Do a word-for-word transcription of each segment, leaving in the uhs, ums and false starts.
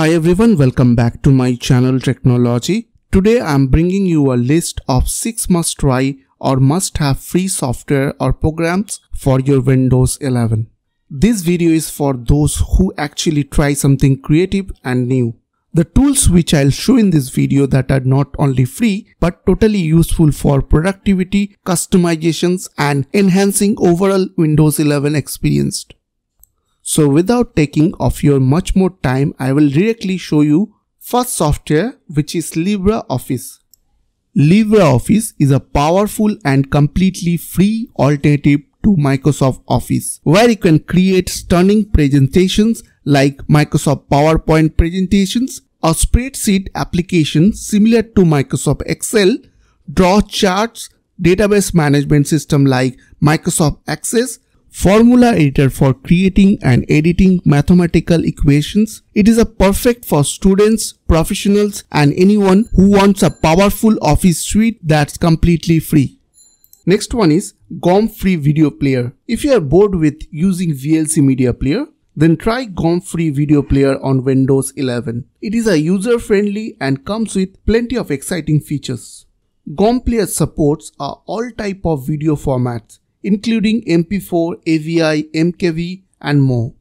Hi everyone, welcome back to my channel Tricknology. Today I am bringing you a list of six must try or must have free software or programs for your Windows eleven. This video is for those who actually try something creative and new. The tools which I'll show in this video that are not only free but totally useful for productivity, customizations and enhancing overall Windows eleven experience. So without taking off your much more time, I will directly show you first software, which is LibreOffice. LibreOffice is a powerful and completely free alternative to Microsoft Office, where you can create stunning presentations like Microsoft PowerPoint presentations, a spreadsheet application similar to Microsoft Excel, draw charts, database management system like Microsoft Access, formula editor for creating and editing mathematical equations. It is a perfect for students, professionals and anyone who wants a powerful office suite that's completely free. Next one is GOM Free Video Player. If you are bored with using V L C Media Player, then try GOM Free Video Player on Windows eleven. It is a user-friendly and comes with plenty of exciting features. GOM Player supports uh, all type of video formats, including M P four, A V I, M K V and more.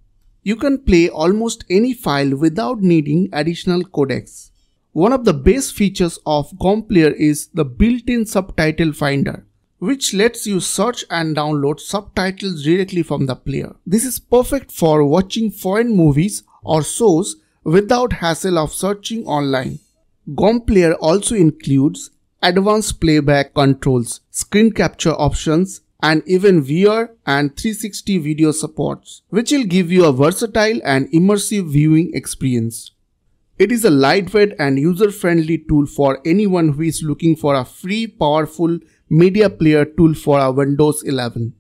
You can play almost any file without needing additional codecs. One of the best features of GOM Player is the built-in subtitle finder, which lets you search and download subtitles directly from the player. This is perfect for watching foreign movies or shows without hassle of searching online. GOM Player also includes advanced playback controls, screen capture options, and even V R and three sixty video supports, which will give you a versatile and immersive viewing experience. It is a lightweight and user-friendly tool for anyone who is looking for a free, powerful media player tool for our Windows eleven.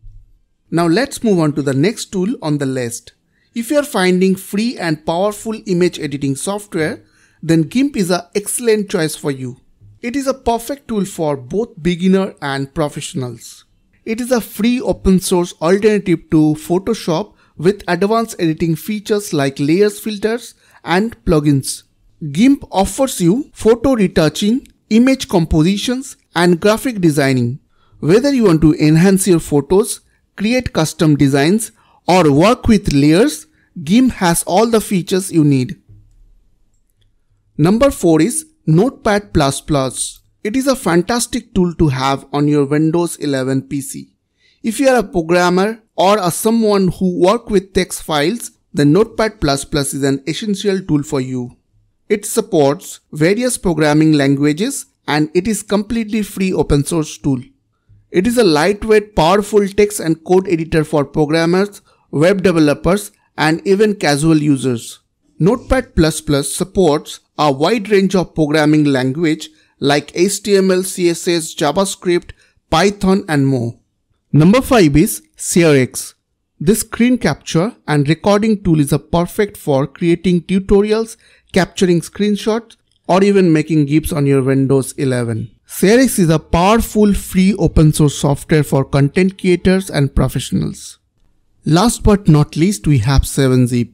Now let's move on to the next tool on the list. If you are finding free and powerful image editing software, then GIMP is an excellent choice for you. It is a perfect tool for both beginners and professionals. It is a free open source alternative to Photoshop with advanced editing features like layers, filters and plugins. GIMP offers you photo retouching, image compositions and graphic designing. Whether you want to enhance your photos, create custom designs or work with layers, GIMP has all the features you need. Number four is Notepad plus plus. It is a fantastic tool to have on your Windows eleven P C. If you are a programmer or a someone who works with text files, then Notepad plus plus is an essential tool for you. It supports various programming languages and it is completely free open source tool. It is a lightweight, powerful text and code editor for programmers, web developers and even casual users. Notepad plus plus supports a wide range of programming languages like H T M L, C S S, JavaScript, Python and more. Number five is ShareX. This screen capture and recording tool is a perfect for creating tutorials, capturing screenshots or even making GIFs on your Windows eleven. ShareX is a powerful free open source software for content creators and professionals. Last but not least, we have seven zip.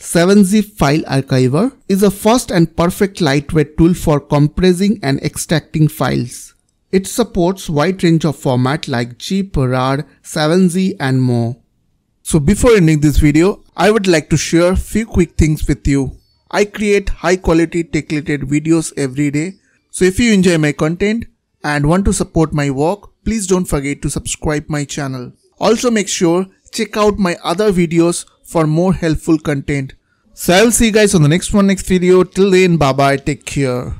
seven zip File Archiver is a fast and perfect lightweight tool for compressing and extracting files. It supports wide range of formats like zip, R A R, seven zip and more. So before ending this video, I would like to share few quick things with you. I create high quality tech related videos every day. So if you enjoy my content and want to support my work, please don't forget to subscribe my channel. Also make sure check out my other videos for more helpful content. So I'll see you guys on the next one next video. Till then, bye bye, take care.